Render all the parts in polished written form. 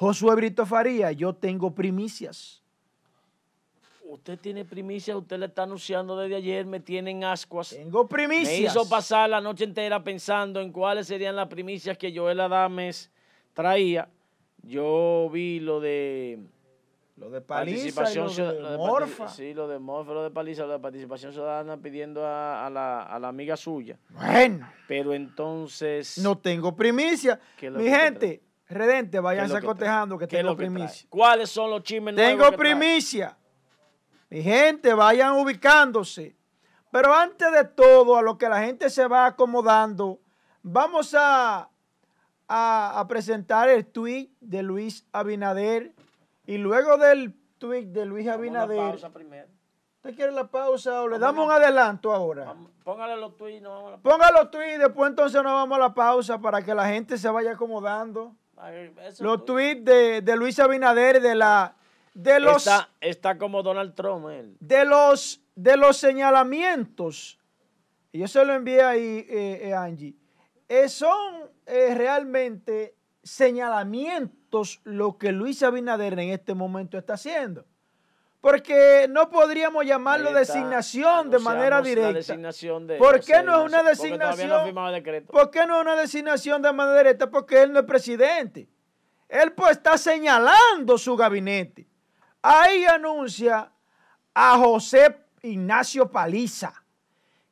Josué Brito Faría, yo tengo primicias. Usted tiene primicias, usted le está anunciando desde ayer, me tienen ascuas. Tengo primicias. Me hizo pasar la noche entera pensando en cuáles serían las primicias que Joel Adames traía. Yo vi lo de... Lo de Paliza, lo de Morfa. Sí, lo de Morfa, lo de Paliza, lo de Participación Ciudadana pidiendo a la amiga suya. Bueno. Pero entonces... No tengo primicia. Mi gente, redente, váyanse cotejando que tengo primicia. ¿Cuáles son los chismes nuevos? Tengo primicia. Mi gente, vayan ubicándose. Pero antes de todo, a lo que la gente se va acomodando, vamos a presentar el tuit de Luis Abinader. Y luego del tuit de Luis Abinader... Vamos a la pausa primero. ¿Usted quiere la pausa o le damos un adelanto ahora? Vamos, póngale los tuits, no vamos a la pausa. Póngale los tuits, después entonces nos vamos a la pausa para que la gente se vaya acomodando. Ay, los tuits de Luis Abinader, Está como Donald Trump, él. De los señalamientos. Y yo se lo envié ahí, Angie. Son realmente señalamientos lo que Luis Abinader en este momento está haciendo. Porque no podríamos llamarlo designación de manera directa. ¿Por qué no es una designación? ¿Por qué no es una designación de manera directa? Porque él no es presidente. Él pues está señalando su gabinete. Ahí anuncia a José Ignacio Paliza,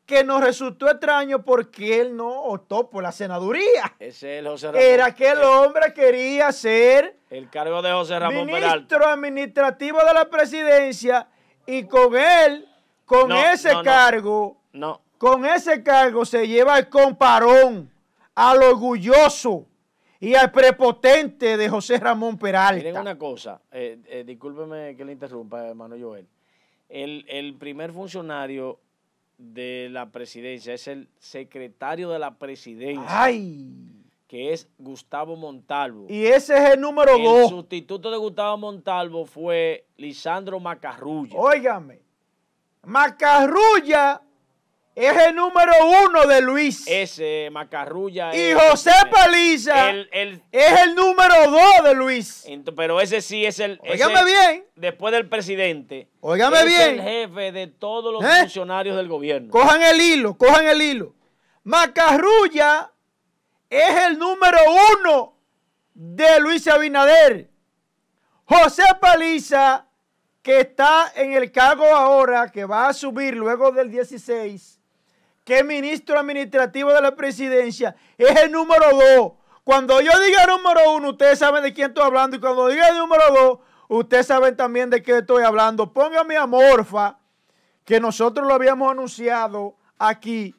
que nos resultó extraño porque él no optó por la senaduría. Ese es el José Ramón. Era que el hombre quería ser el cargo de José Ramón Peralta, ministro administrativo de la presidencia, y con él, con ese cargo se lleva el comparón al orgulloso y al prepotente de José Ramón Peralta. Miren una cosa, discúlpeme que le interrumpa, hermano Joel. El primer funcionario de la presidencia es el secretario de la presidencia, que es Gustavo Montalvo, y ese es el número 2. El sustituto de Gustavo Montalvo fue Lisandro Macarrulla. Óigame, Macarrulla es el número 1 de Luis. Ese Macarrulla y José Paliza es el número 2 de Luis. Pero ese sí es el... Óigame bien. Después del presidente. Óigame bien. Es el jefe de todos los funcionarios del gobierno. Cojan el hilo, cojan el hilo. Macarrulla es el número 1 de Luis Abinader. José Paliza, que está en el cargo ahora, que va a subir luego del 16... que ministro administrativo de la presidencia, es el número 2. Cuando yo diga número 1, ustedes saben de quién estoy hablando, y cuando diga el número 2, ustedes saben también de qué estoy hablando. Póngame a Morfa, que nosotros lo habíamos anunciado aquí.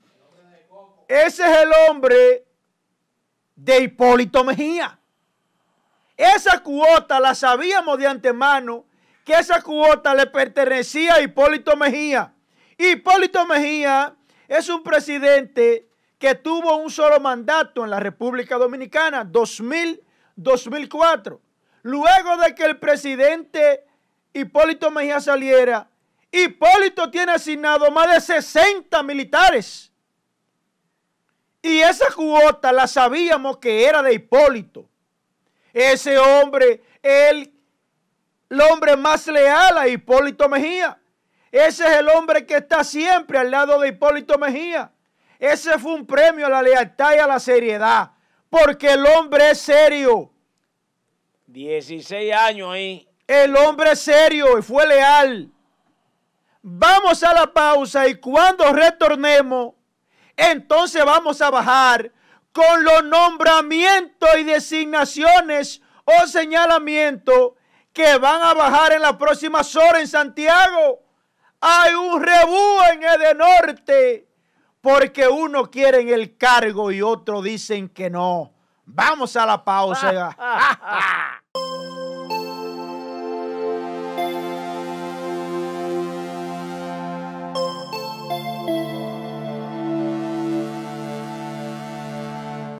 Ese es el hombre de Hipólito Mejía. Esa cuota la sabíamos de antemano, que esa cuota le pertenecía a Hipólito Mejía. Hipólito Mejía es un presidente que tuvo un solo mandato en la República Dominicana, 2000-2004. Luego de que el presidente Hipólito Mejía saliera, Hipólito tiene asignado más de 60 militares. Y esa cuota la sabíamos que era de Hipólito. Ese hombre, el hombre más leal a Hipólito Mejía. Ese es el hombre que está siempre al lado de Hipólito Mejía. Ese fue un premio a la lealtad y a la seriedad, porque el hombre es serio. 16 años ahí. El hombre es serio y fue leal. Vamos a la pausa y cuando retornemos, entonces vamos a bajar con los nombramientos y designaciones o señalamientos que van a bajar en las próximas horas en Santiago. Hay un rebú en Edenorte porque uno quiere en el cargo y otros dicen que no. Vamos a la pausa.